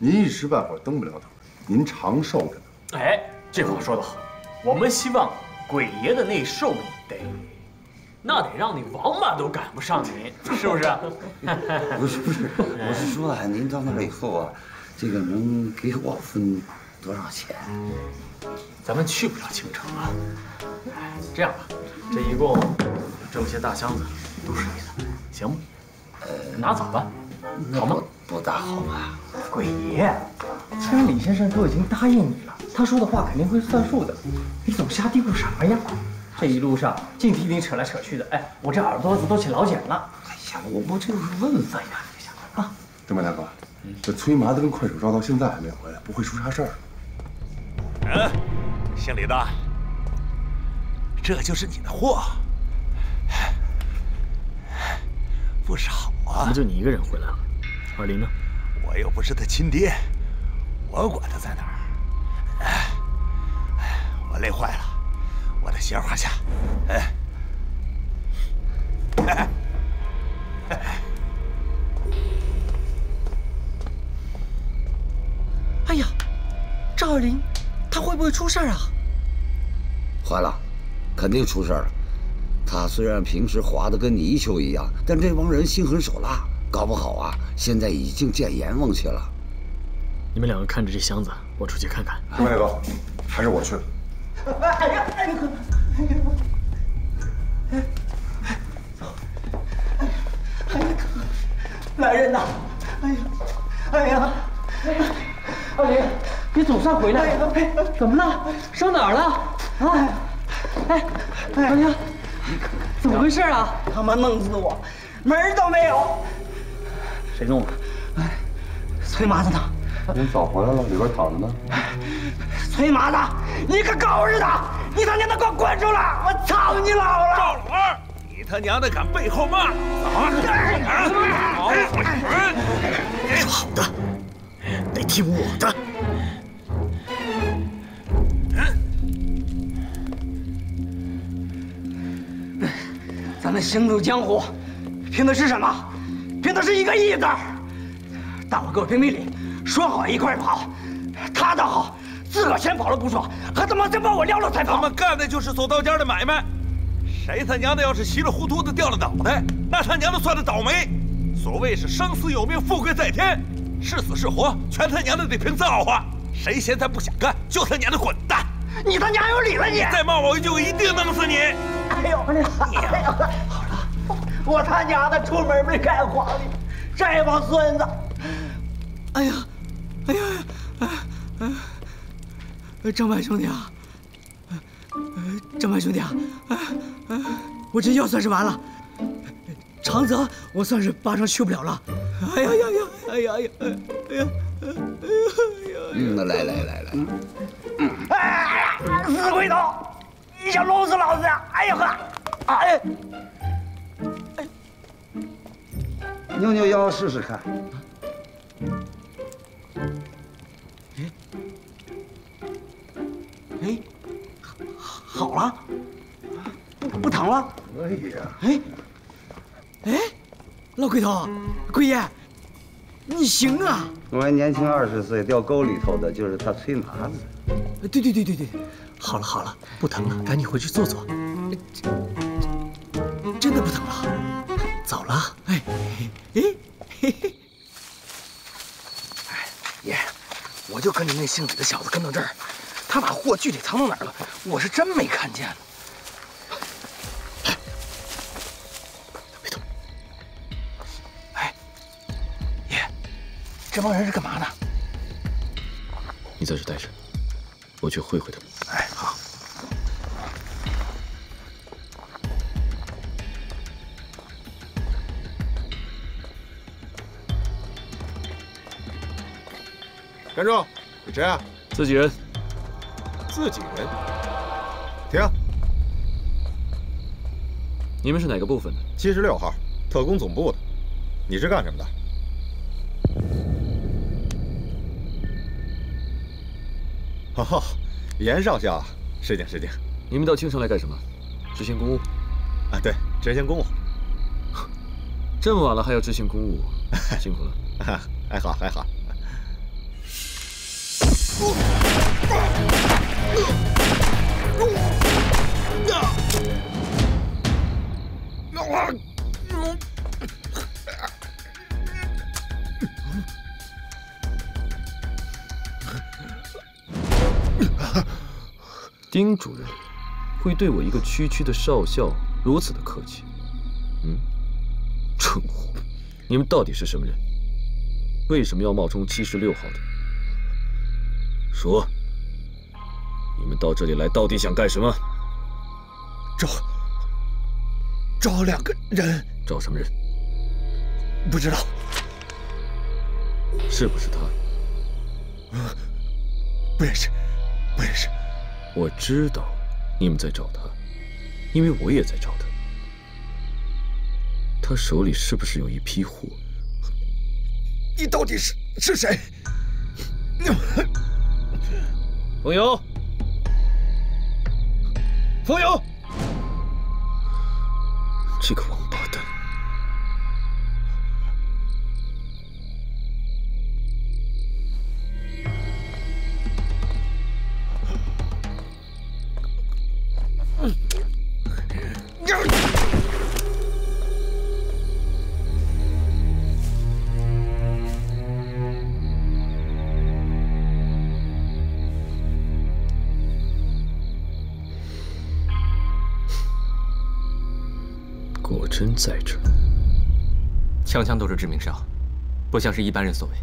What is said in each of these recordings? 您一时半会儿登不了头，您长寿着呢。哎，这话说得好，我们希望鬼爷的那寿命那得让你王八都赶不上您，是不是？不是，我是说啊，您到那儿以后啊，这个能给我分多少钱？咱们去不了京城啊。哎，这样吧，这一共这么些大箱子，都是你的，行吗？拿走吧，好吗？不大好吧？鬼爷，听李先生都已经答应你了，他说的话肯定会算数的，你总瞎嘀咕什么呀？ 这一路上净替你扯来扯去的，哎，我这耳朵子都起老茧了。哎呀，我不就是问问呀，啊！对吧，大哥？这崔麻子跟快手照到现在还没回来，不会出啥事儿。嗯，姓李的，这就是你的货，不少啊。怎么就你一个人回来了？二林呢？我又不是他亲爹，我管他在哪儿。哎，我累坏了。 我得歇会儿去，哎呀，赵二林，他会不会出事儿啊？坏了，肯定出事儿了。他虽然平时滑得跟泥鳅一样，但这帮人心狠手辣，搞不好啊，现在已经见阎王去了。你们两个看着这箱子，我出去看看。大哥，还是我去。 哎呀！哎呀！哎，走！哎呀，来人呐！哎呀，哎呀，二林，你总算回来了！哎，怎么了？伤哪儿了？啊！哎，二林，怎么回事啊？他妈弄死我，门儿都没有！谁弄的？哎，崔麻子呢？您早回来了，里边躺着呢。崔麻子！ 你个狗日的！你他娘的给我滚出来！我操你姥了！赵鲁二，你他娘的敢背后骂老子啊！滚！好的，得听我的。咱们行走江湖，凭的是什么？凭的是一个义字。大伙给我评评理，说好一块跑，他倒好。 自个先跑了不说，还他妈真把我撂了才跑！他们干的就是走到家的买卖，谁他娘的要是稀里糊涂的掉了脑袋，那他娘的算是倒霉。所谓是生死有命，富贵在天，是死是活，全他娘的得凭造化。谁嫌他不想干，就他娘的滚蛋！你他娘有理了你！再骂我一句，我一定弄死你！哎呦，哎呦，好了，我他娘的出门没看黄历，这帮孙子！哎呀，哎呀，哎。 张白兄弟啊，张白兄弟啊，我这药算是完了，长泽我算是八成去不了了。哎呀呀呀！哎呀呀！哎呀！哎呀！来，哎呀！死鬼头，你想弄死老子呀？哎呀呵！哎，扭扭腰试试看。 哎，好了，不疼了。可以啊。哎，老鬼头，鬼爷，你行啊！我还年轻20岁，掉沟里头的就是他崔麻子。对，好了，不疼了，赶紧回去坐坐。真的不疼了，早了。哎，爷，我就跟着那姓李的小子跟到这儿。 他把货具体藏到哪儿了？我是真没看见。别动！哎，爷，这帮人是干嘛呢？你在这待着，我去会会他们。哎，好。站住！你谁啊？自己人。 自己人，停！你们是哪个部分的？76号，特工总部的。你是干什么的？哦，严少校，失敬。你们到京城来干什么？执行公务？啊，对，执行公务。这么晚了还要执行公务，辛苦了。还好。丁主任会对我一个区区的少校如此的客气？嗯，蠢货，你们到底是什么人？为什么要冒充76号的？说，你们到这里来到底想干什么？找两个人。找什么人？不知道。是不是他？不认识，不认识。 我知道你们在找他，因为我也在找他。他手里是不是有一批货？你到底是谁？冯友，冯友，这个王八蛋！果真在这儿，枪枪都是致命伤，不像是一般人所为。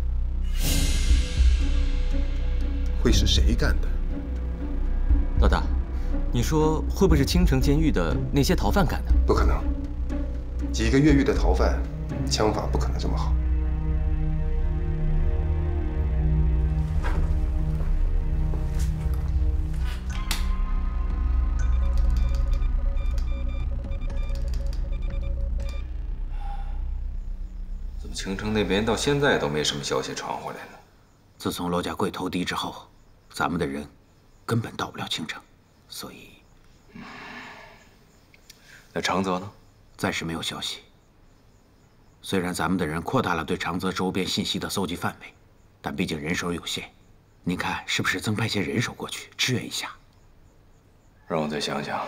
会是谁干的？老大，你说会不会是青城监狱的那些逃犯干的？不可能，几个越狱的逃犯，枪法不可能这么好。青城那边到现在都没什么消息传回来呢。自从罗家贵投敌之后，咱们的人根本到不了青城，所以，那长泽呢？暂时没有消息。虽然咱们的人扩大了对长泽周边信息的搜集范围，但毕竟人手有限，您看是不是增派些人手过去支援一下？让我再想想。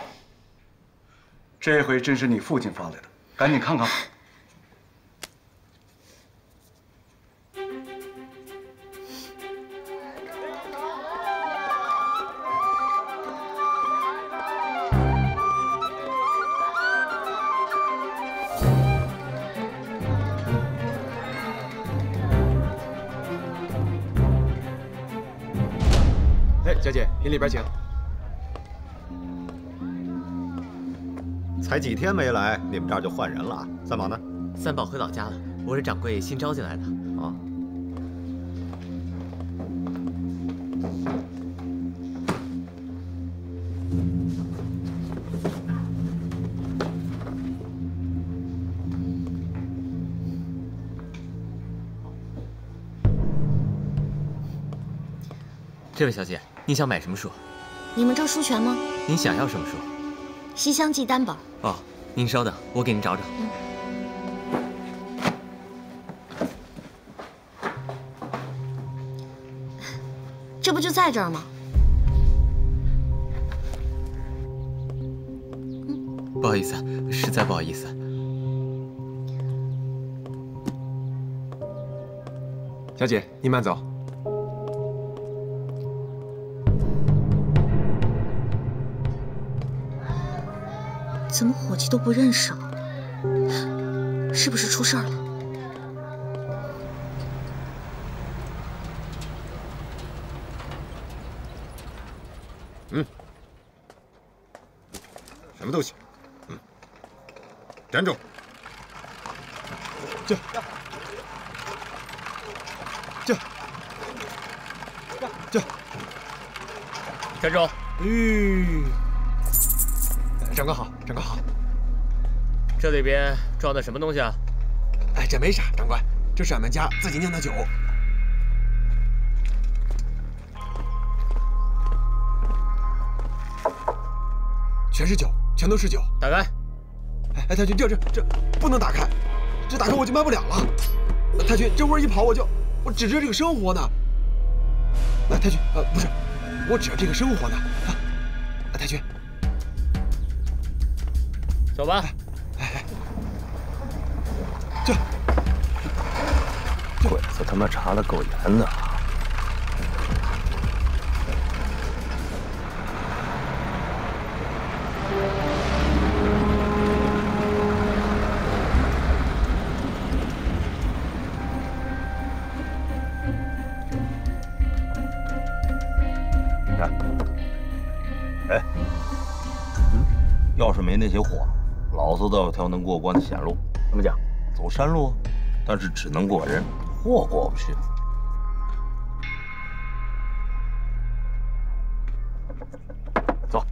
这回真是你父亲发来的，赶紧看看。 小姐，您里边请。才几天没来，你们这儿就换人了？三宝呢？三宝回老家了，我是掌柜新招进来的。哦。这位小姐。 你想买什么书？你们这书全吗？您想要什么书？《西厢记》单本。哦，您稍等，我给您找找。这不就在这儿吗？不好意思，实在不好意思。小姐，您慢走。 怎么伙计都不认识了？是不是出事儿了？ 什么东西？站住！这，站住！整个好，整个好。这里边装的什么东西啊？哎，这没啥，长官，这是俺们家自己酿的酒。全是酒，全都是酒。打开！哎，太君，这不能打开，这打开我就卖不了了。太君，这味儿一跑，我只知这个生活呢。啊，太君，不是，我指着这个生活呢。啊，太君，走吧。哎，这鬼子他妈查的够严的啊！ 那些货，老子都有条能过关的险路。怎么讲？走山路，但是只能过人，货过不去。走。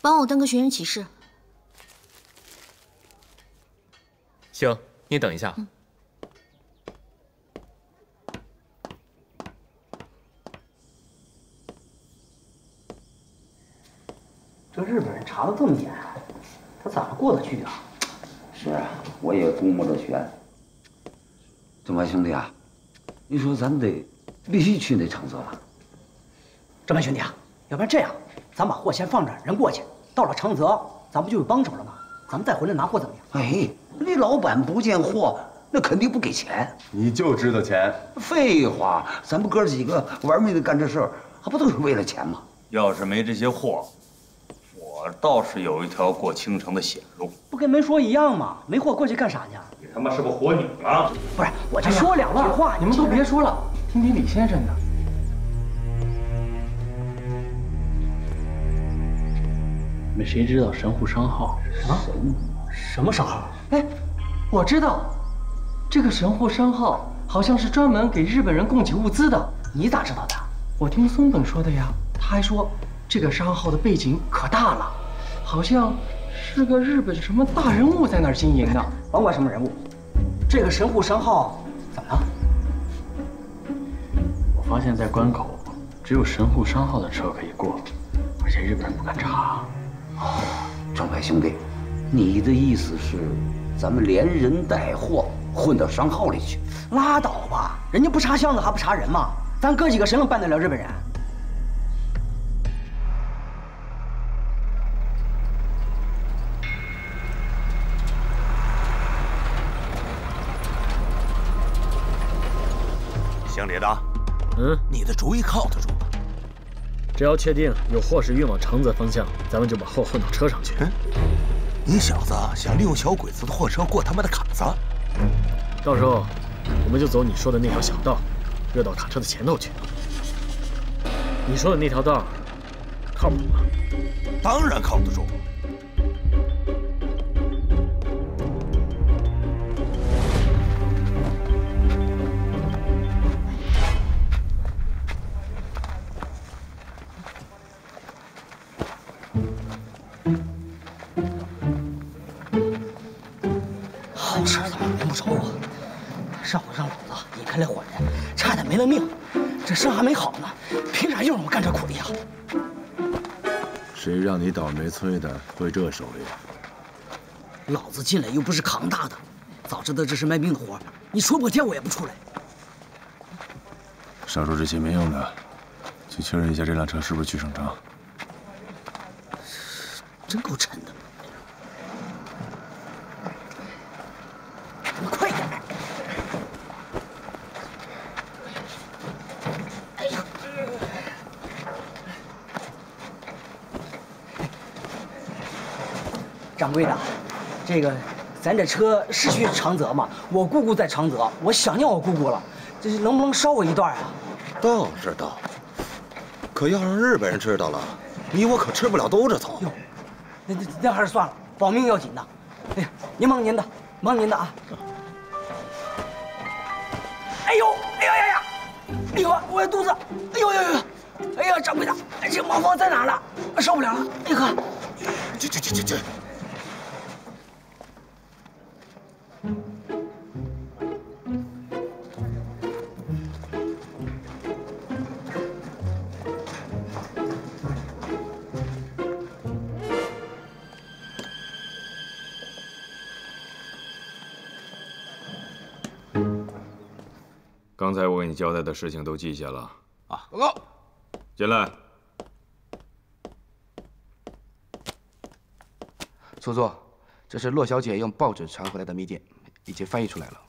帮我登个寻人启事。行，你等一下。嗯 这日本人查得这么严，他咋过得去啊？是啊，我也估摸着悬。正白兄弟啊，你说咱得必须去那场子吧？正白兄弟啊，要不然这样，咱把货先放这儿，人过去，到了长泽，咱不就有帮手了吗？咱们再回来拿货怎么样？哎，那老板不见货，那肯定不给钱。你就知道钱？废话，咱们哥几个玩命的干这事儿，还不都是为了钱吗？要是没这些货。 我倒是有一条过青城的险路，不跟没说一样吗？没货过去干啥去？你他妈是不是活女啊？不是，我这说两句话，你们都别说了，听听李先生的。你们谁知道神户商号？啊？什么商号？哎，我知道，这个神户商号好像是专门给日本人供给物资的。你咋知道的？我听松本说的呀，他还说。 这个商号的背景可大了，好像是个日本什么大人物在那儿经营的。甭管什么人物，这个神户商号怎么了？我发现，在关口只有神户商号的车可以过，而且日本人不敢查。哦，正白兄弟，你的意思是，咱们连人带货混到商号里去？拉倒吧，人家不查箱子还不查人吗？咱哥几个谁能办得了日本人？ 姓李的，嗯，你的主意靠得住吗？只要确定有货是运往长泽方向，咱们就把货混到车上去。嗯，你小子想利用小鬼子的货车过他妈的卡子，到时候我们就走你说的那条小道，绕到卡车的前头去。你说的那条道靠谱吗？当然靠得住。 伤还没好呢，凭啥又让我干这苦力啊？谁让你倒霉催的会这手艺？老子进来又不是扛大的，早知道这是卖命的活，你说破天我也不出来。少说这些没用的，去确认一下这辆车是不是去省城。真够沉的。 掌柜的，这个咱这车是去长泽吗？我姑姑在长泽，我想念我姑姑了，这能不能捎我一段啊？倒是倒，可要让日本人知道了，你我可吃不了兜着走。哟，那还是算了，保命要紧呐。哎呀，您忙您的，忙您的啊。哎呦，哎呀呀呀！哎呦，我的肚子！哎呦呦呦！哎呀，掌柜的，这毛包在哪儿呢？受不了了！哎哥，去！刚才我给你交代的事情都记下了啊。报告，进来。苏座，这是骆小姐用报纸传回来的密电，已经翻译出来了。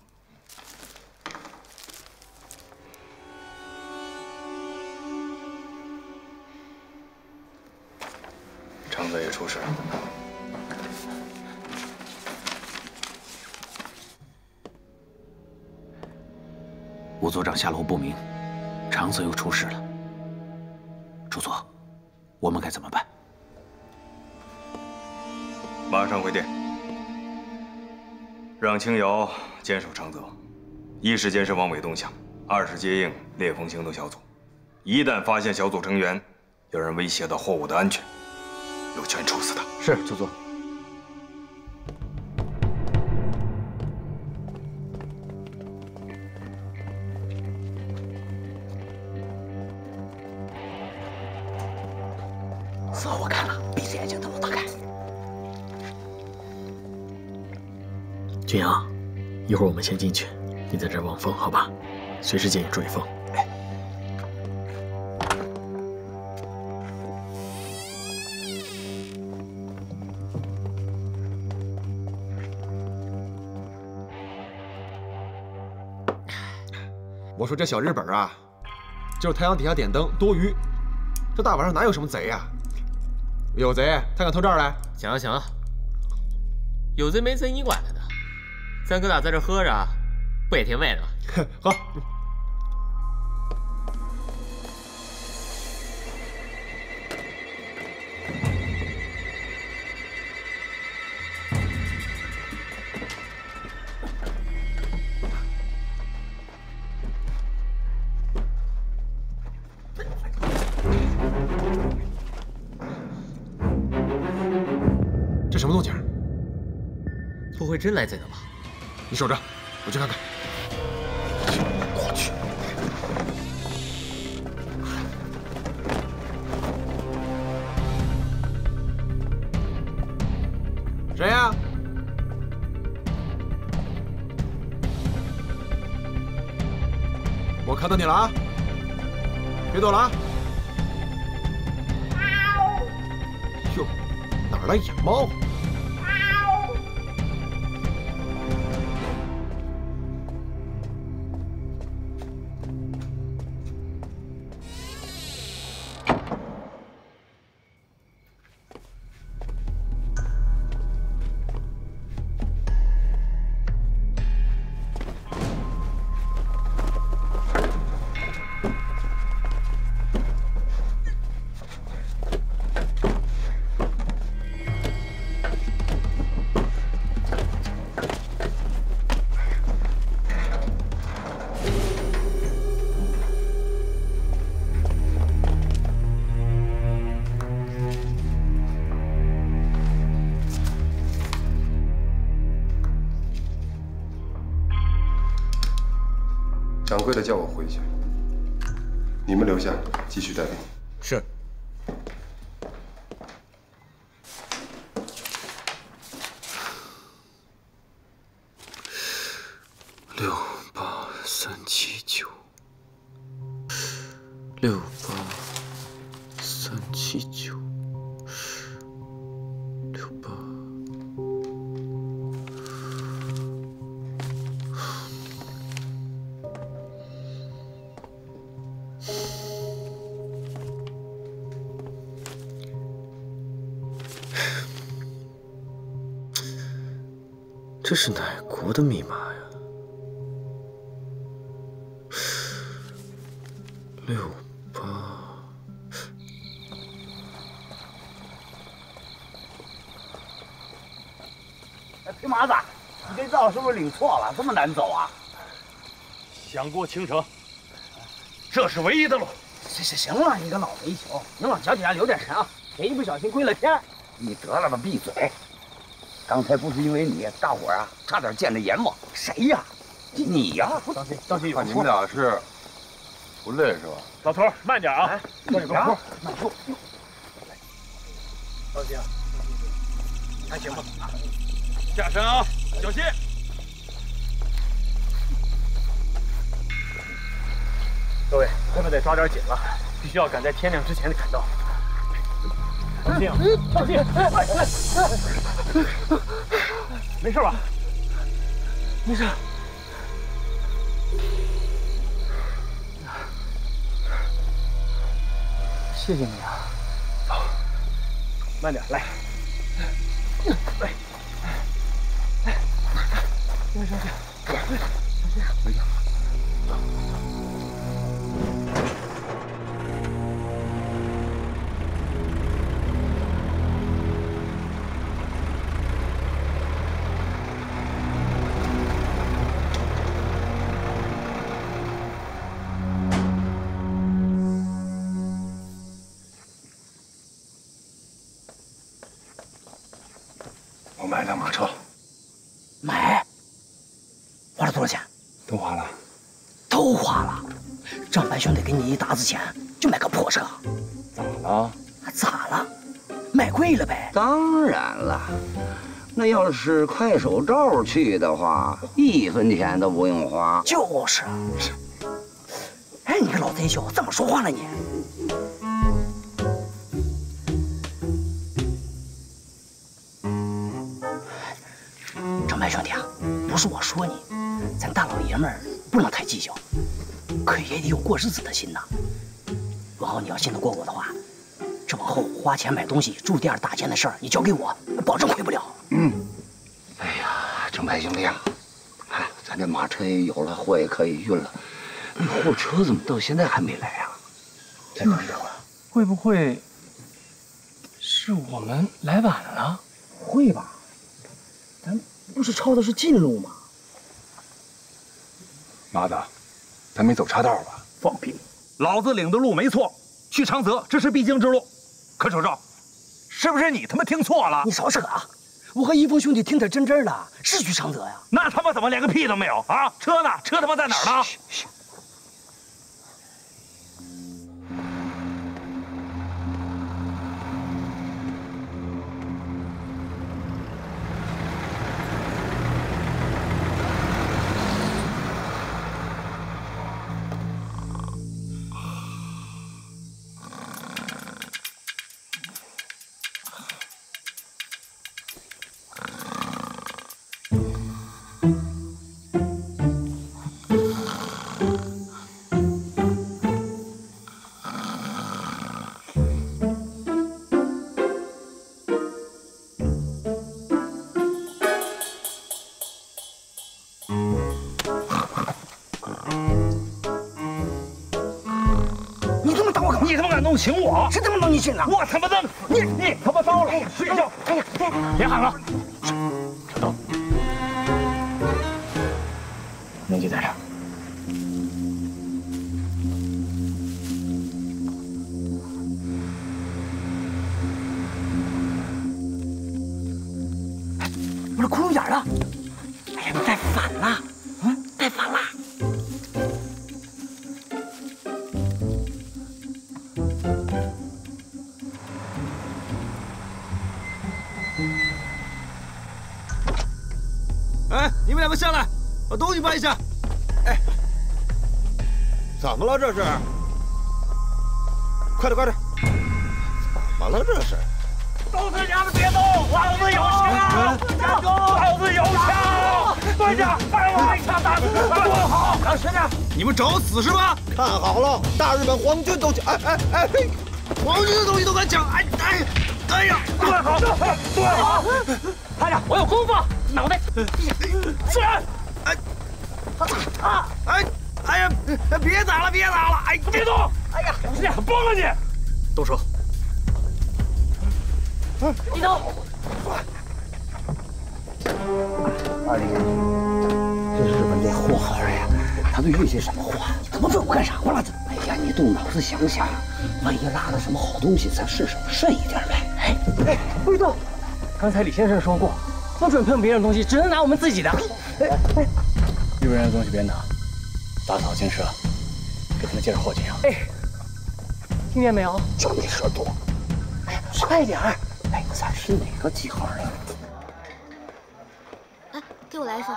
厂子也出事了。吴组长下落不明，厂子又出事了。楚座，我们该怎么办？马上回电，让青瑶坚守常泽，一是监视王伟动向，二是接应烈风行动小组。一旦发现小组成员有人威胁到货物的安全， 有权处死他。是，楚座。所以我看了，闭着眼睛都能打开。君阳，一会儿我们先进去，你在这儿望风，好吧？随时建议注意风。 我说这小日本啊，就是太阳底下点灯多余，这大晚上哪有什么贼呀、啊？有贼他敢偷这儿来？行啊行啊，有贼没贼你管他呢。三哥俩在这喝着，不也挺美的吗？喝。真来贼了吧？你守着，我去看看。我去！谁呀、啊？我看到你了啊！别走了啊！哟，哪儿来野猫？ 掌柜的叫我回去，你们留下继续待命。是。68379，68379，68。 这是哪国的密码呀？68。哎，皮麻子，你这道是不是领错了？这么难走啊？想过青城，这是唯一的路。行了，你个老煤球，能往脚底下留点神啊！别一不小心归了天。你得了吧，闭嘴！ 刚才不是因为你，大伙儿啊，差点见着阎王。谁呀？你呀！当心有错。你们俩是不累是吧？老头，慢点啊！你呀，慢住！老姐，还行吧？下山啊，小心！各位，咱们得抓点紧了，必须要赶在天亮之前赶到。放心，放心，没事吧？没事。 谢谢你啊！走，慢点，来，来，来，没事，没事，兄弟，给你一沓子钱，就买个破车，咋了？咋了？买贵了呗？当然了，那要是快手照去的话，一分钱都不用花。就是啊，哎，你个老贼秀，怎么说话呢你？长白兄弟啊，不是我说你，咱大老爷们儿不能太计较。 可也得有过日子的心呐。往后你要信得过我的话，这往后花钱买东西、住店、打尖的事儿，你交给我，保证亏不了。嗯。哎呀，正白兄弟啊，哎，咱这马车也有了，货也可以运了，货车怎么到现在还没来啊？再等等吧。会不会是我们来晚了？不会吧？咱不是抄的是近路吗？麻子。 咱没走岔道吧？放屁！老子领的路没错，去长泽这是必经之路。可手照，是不是你他妈听错了？你少扯啊！我和一峰兄弟听得真真的，是去长泽呀。那他妈怎么连个屁都没有啊？车呢？车他妈在哪儿呢？弄醒我？谁他妈弄你醒了？我他妈弄你他妈糟了！睡觉，别喊了。小豆，那就在这儿。哎，我这窟窿眼儿了。哎呀，你带反了。 下来，把东西搬一下。哎，怎么了这是？快点快点！怎么了这是？老子娘的别动！老子有枪！老子有枪！蹲下！把我一枪打死！给我好！老实点！你们找死是吧？看好了，大日本皇军都抢！哎，皇军的东西都敢抢！哎呀！蹲好！蹲好！看着，我有功夫！脑袋。 是，哎呀，别打了，别打了，哎，别动！哎呀，老实点，崩了你！动手！一刀！二弟，这日本这货好人呀，他都运些什么货？他妈问我干啥？我拉倒。哎呀，你动脑子想想，万一拉到什么好东西，咱顺手顺一点呗。哎，味道。刚才李先生说过。 不准碰别人的东西，只能拿我们自己的。哎，日本人的东西别拿，打草惊蛇，给他们介绍货就行。哎，听见没有？就你说多。哎呀，快点儿！哎，咱是哪个几号人？哎，给我来一份。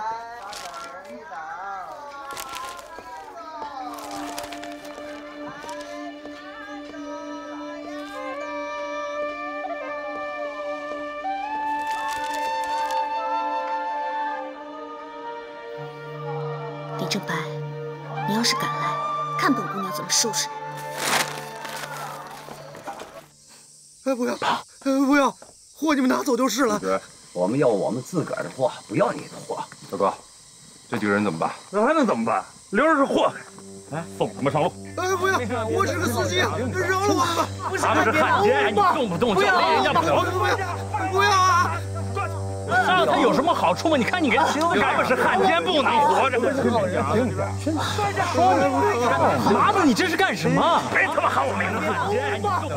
这白，你要是敢来，看本姑娘怎么收拾你！哎，不要，不要，货你们拿走就是了。我们要我们自个儿的货，不要你的货。大哥，这几个人怎么办？那还能怎么办？留着是祸害，哎，送他们上路。哎，不要，我只是司机，饶了我吧！不是，他们是汉奸，你动不动就勒人家脖子，不要啊！ 杀了他有什么好处吗？你看你跟他们是汉奸，不能活着。麻子，你这是干什么？别他妈喊我名字！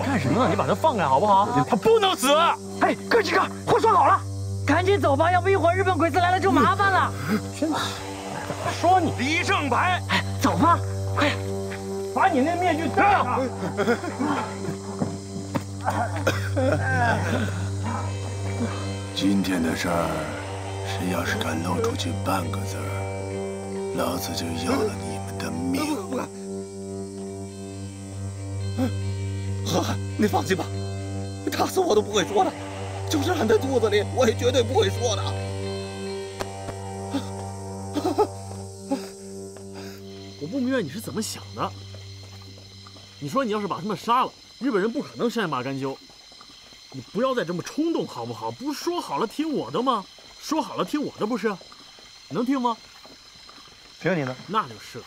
干什么呢？你把他放开好不好？他不能死！哎，哥几个，话说好了，赶紧走吧，要不一会儿日本鬼子来了就麻烦了。真的，说你李正白，哎，走吧，快，把你那面具戴上。 今天的事儿，谁要是敢露出去半个字儿，老子就要了你们的命！浩瀚，你放心吧，打死我都不会说的，就是含在肚子里，我也绝对不会说的。我不明白你是怎么想的。你说你要是把他们杀了，日本人不可能善罢甘休。 你不要再这么冲动，好不好？不是说好了听我的吗？说好了听我的不是？能听吗？听你的。那就是了。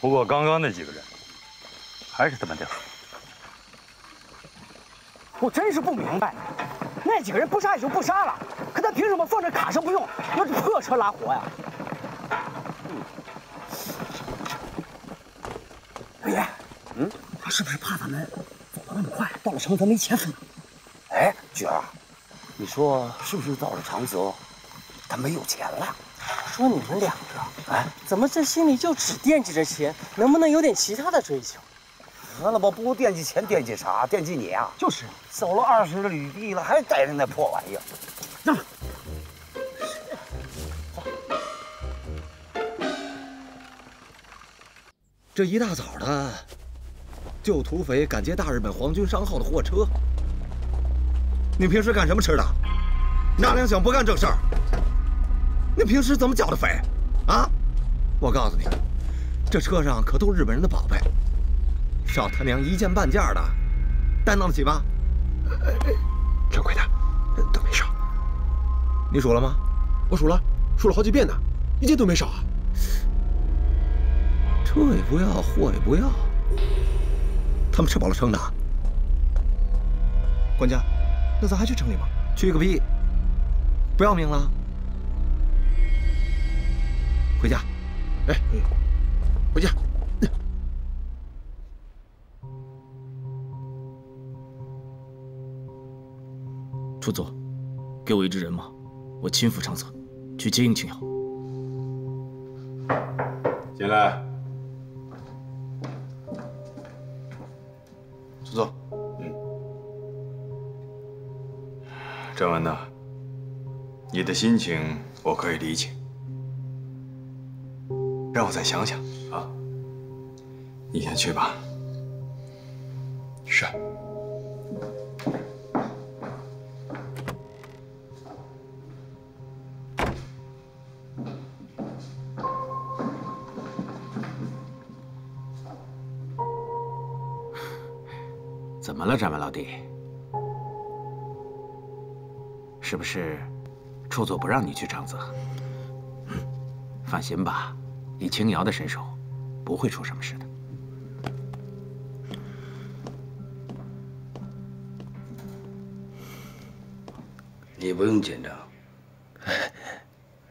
不过刚刚那几个人还是他妈的。我真是不明白，那几个人不杀也就不杀了，可他凭什么放这卡车不用，要这破车拉活呀？老爷，他是不是怕咱们？ 那么快到了长泽没钱分。哎，菊儿，你说是不是到了长泽，他没有钱了？说你们两个，哎，怎么这心里就只惦记着钱？能不能有点其他的追求？得了吧，不惦记钱，惦记啥？惦记你啊！就是走了20里地了，还带着那破玩意儿。让开。这一大早的。 就土匪敢劫大日本皇军商号的货车，你平时干什么吃的？纳凉想不干正事儿，你平时怎么剿的匪？啊！我告诉你，这车上可都是日本人的宝贝，少他娘一件半件的，担当得起吗？掌柜的，都没少。你数了吗？我数了，数了好几遍呢，一件都没少啊。车也不要，货也不要。 他们吃饱了撑的，管家，那咱还去城里吗？去个屁！不要命了！回家，哎，回家。楚佐，给我一支人马，我亲赴长泽，去接应青瑶。进来。 走。郑安娜，你的心情我可以理解，让我再想想啊。你先去吧。是。怎么了，掌门老弟？是不是处座不让你去长泽？放心吧，以青瑶的身手，不会出什么事的。你不用紧张，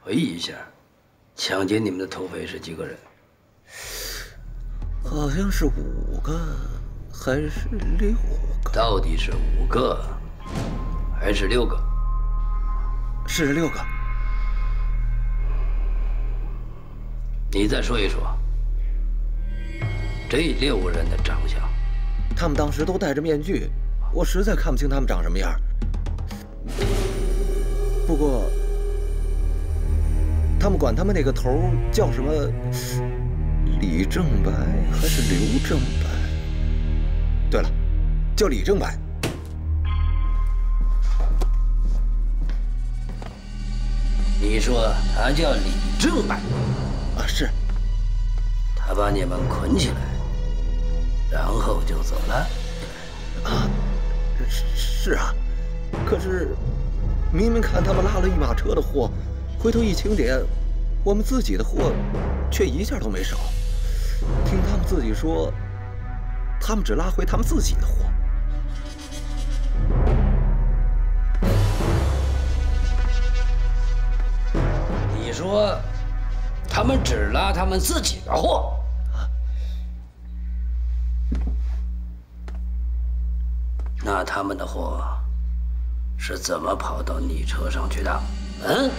回忆一下，抢劫你们的土匪是几个人？好像是5个。 还是6个？到底是5个，还是6个？是6个。你再说一说，这6人的长相。他们当时都戴着面具，我实在看不清他们长什么样。不过，他们管他们那个头叫什么？李正白还是刘正白？ 对了，叫李正白。你你说他叫李正白，啊是。他把你们捆起来，然后就走了。啊，是啊，可是明明看他们拉了一马车的货，回头一清点，我们自己的货却一件都没少。听他们自己说，他们只拉回他们自己的货。 你说，他们只拉他们自己的货，那他们的货是怎么跑到你车上去的？嗯，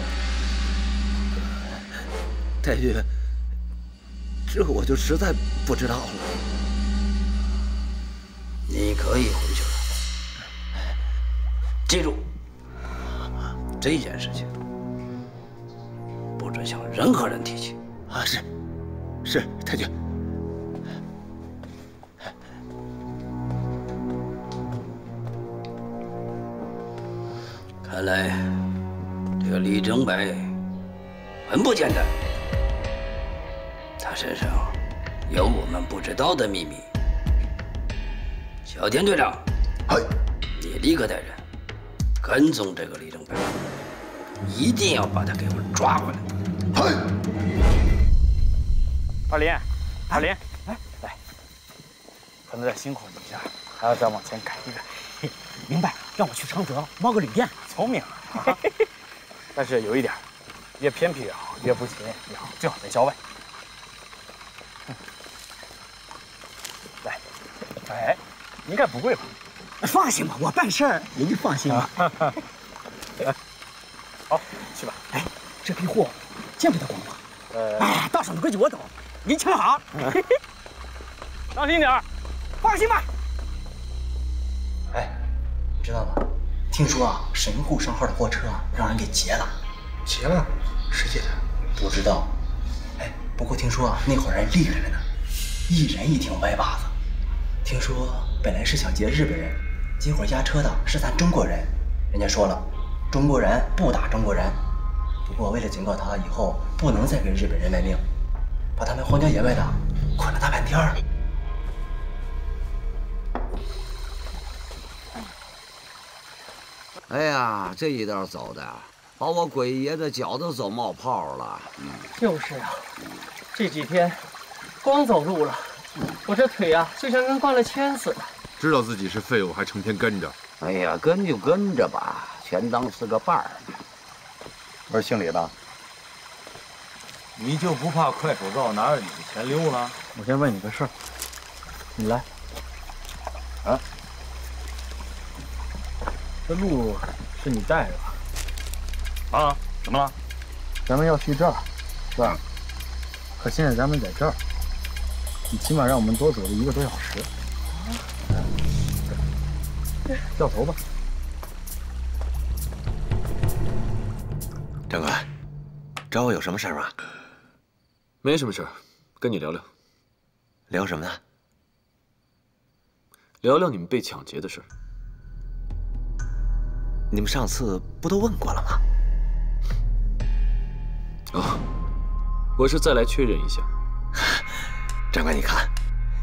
太君，这我就实在不知道了。你可以回去了，记住这件事情。 不准向任何人提起。啊，是，是，太君。看来这个李正白很不简单，他身上有我们不知道的秘密。小田队长，嘿，你立刻带人跟踪这个李正白。 一定要把他给我抓回来！嘿，二林，二林，来，可能再辛苦你一下，还要再往前赶一赶。明白，让我去常德猫个旅店，聪明啊！但是有一点，越偏僻越好，越不勤越好，最好别郊外。来，哎，应该不贵吧？放心吧，我办事儿您就放心吧。好，去吧。哎，这批货见不得光吧？哎，到手的规矩我懂，您瞧好，当心点儿，放心吧。哎，你知道吗？听说啊，神户上号的货车啊，让人给劫了。劫了？谁劫的？不知道。哎，不过听说啊，那伙人厉害着呢，一人一挺歪把子。听说本来是想劫日本人，结果押车的是咱中国人，人家说了。 中国人不打中国人，不过为了警告他以后不能再给日本人卖命，把他们荒郊野外的捆了大半天儿。哎呀，这一道走的，把我鬼爷的脚都走冒泡了。就是啊，这几天光走路了，我这腿啊，就像跟挂了铅似的。知道自己是废物，还成天跟着。哎呀，跟就跟着吧。 全当是个伴儿。我是姓李的，你就不怕快手道拿着你的钱溜了？我先问你个事儿，你来。啊？这路是你带的吧？啊？怎么了？咱们要去这儿，是吧？可现在咱们在这儿，你起码让我们多走了1个多小时。掉头吧。 长官，找我有什么事儿吗？没什么事儿，跟你聊聊。聊什么呢？聊聊你们被抢劫的事儿。你们上次不都问过了吗？哦，我是再来确认一下。长官，你看，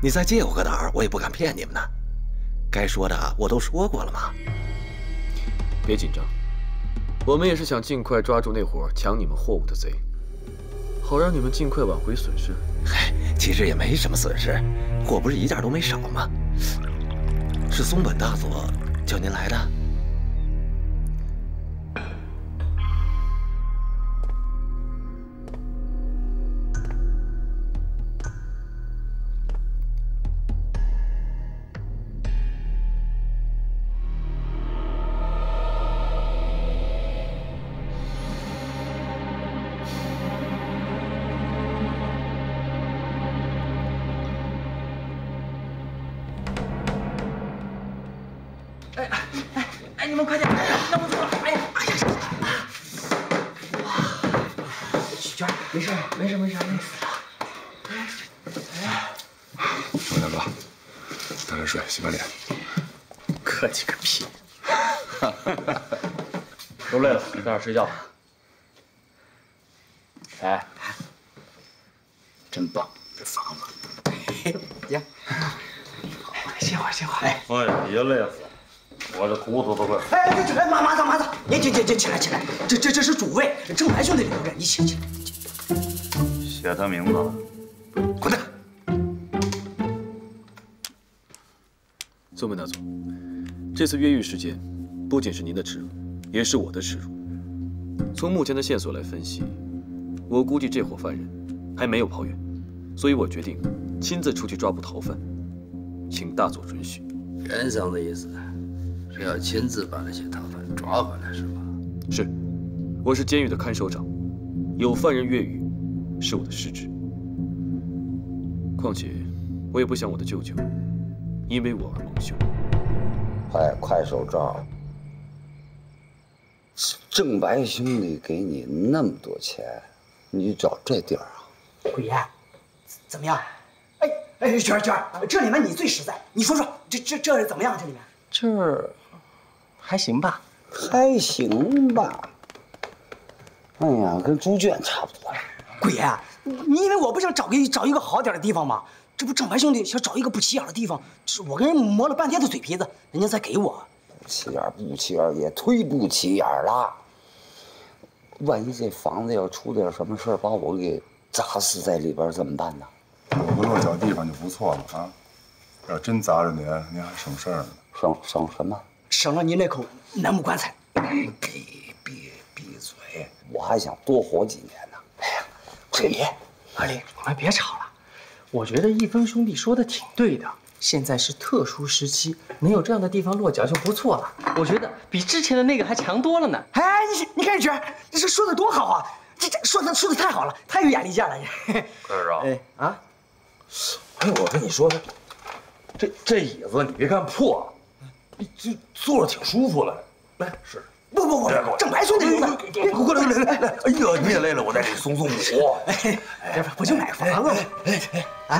你再借我个胆儿，我也不敢骗你们呢。该说的我都说过了嘛。别紧张。 我们也是想尽快抓住那伙抢你们货物的贼，好让你们尽快挽回损失。嗨，其实也没什么损失，货不是一件都没少吗？是松本大佐叫您来的？睡觉吧。哎，真棒，这房子。哎呀，歇会儿，歇会儿。哎，别累死了。 我这骨头都快……哎，这麻子，你这起来，这是主位，正白兄弟留着，你起来。写他名字了，滚蛋！宗本大总，这次越狱事件不仅是您的耻辱，也是我的耻辱。从目前的线索来分析，我估计这伙犯人还没有跑远，所以我决定亲自出去抓捕逃犯，请大佐准许。袁桑的意思。 是要亲自把那些逃犯抓回来是吧？是，我是监狱的看守长，有犯人越狱是我的失职。况且，我也不想我的舅舅因为我而蒙羞。快手账，正白兄弟给你那么多钱，你找这地儿啊？鬼爷，怎么样？哎，娟儿，这里面你最实在，你说说这怎么样？这里面？ 这还行吧，哎呀，跟猪圈差不多了。鬼爷，你以为我不想找一个好点的地方吗？这不正白兄弟想找一个不起眼的地方，这我跟人磨了半天的嘴皮子，人家才给我。不起眼也忒不起眼了。万一这房子要出点什么事儿，把我给砸死在里边怎么办呢？我不落脚地方就不错了啊！要真砸着您还省事儿呢。 省什么？省了您那口楠木棺材。闭嘴！我还想多活几年呢。哎呀，鬼爷，阿林，我们别吵了。我觉得一分兄弟说的挺对的。现在是特殊时期，能有这样的地方落脚就不错了。我觉得比之前的那个还强多了呢。哎，你看这，你这说的多好啊！这说的太好了，太有眼力见了。看着啊？哎啊！哎，我跟你说，这椅子你别看破了。 这坐着挺舒服了，来是不，正白兄弟，你过来来，哎呀，你也累了，我再给你松骨。哎，我就买个房子。说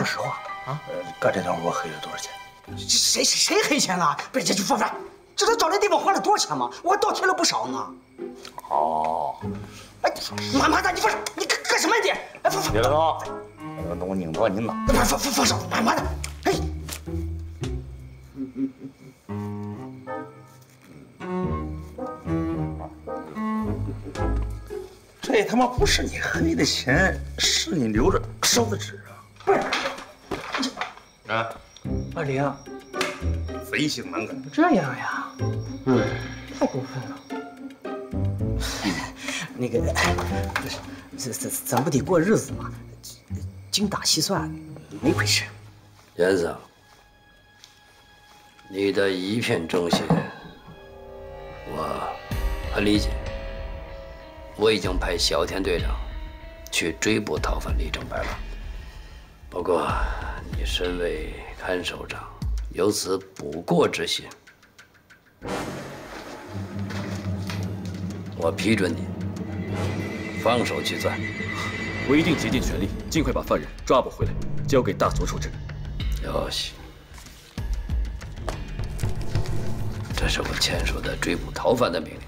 实话啊，干这趟活黑了多少钱？谁黑钱了？不是，这放饭，这他找这地方花了多少钱吗？我还倒贴了不少呢。哦，哎，马大，你放手，你干什么你？哎，放手！别动，我拧断你脑袋。放手，马大，哎。 这他妈不是你黑的钱，是你留着烧的纸啊！不是，啊，二玲，贼性难改，这样呀？嗯，太过分了。那个，咱不得过日子吗？精打细算，没亏吃。严总，你的一片忠心，我很理解。 我已经派小田队长去追捕逃犯李正白了。不过，你身为看守长，有此补过之心，我批准你放手去钻。我一定竭尽全力，尽快把犯人抓捕回来，交给大佐处置。要挟，这是我签署的追捕逃犯的命令。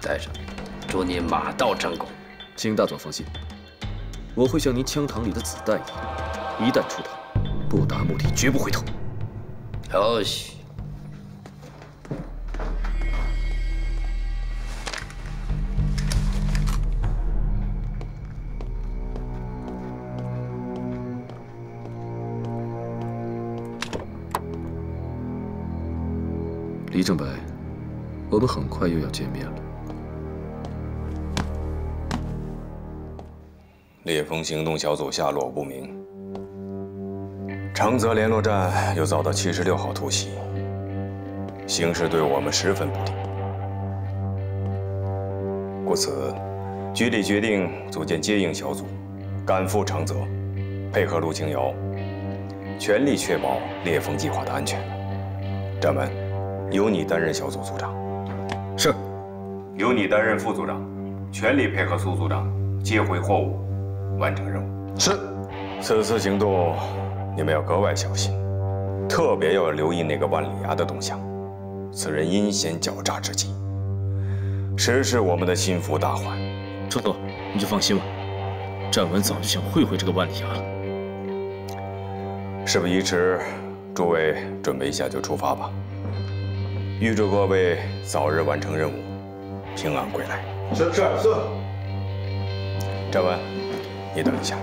带上。 祝你马到成功，请大佐放心，我会像您枪膛里的子弹一样，一旦出逃，不达目的绝不回头。有戏！李正白，我们很快又要见面了。 猎风行动小组下落不明，承泽联络站又遭到76号突袭，形势对我们十分不利，故此，局里决定组建接应小组，赶赴承泽，配合陆清瑶，全力确保猎风计划的安全。展文，由你担任小组组长。是。由你担任副组长，全力配合苏组长接回货物。 完成任务是。此次行动，你们要格外小心，特别要留意那个万里崖的动向。此人阴险狡诈之极，实是我们的心腹大患。处座，你就放心吧。战文早就想会会这个万里牙了。事不宜迟，诸位准备一下就出发吧。预祝各位早日完成任务，平安归来。是。战文，你等一下。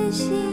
天心。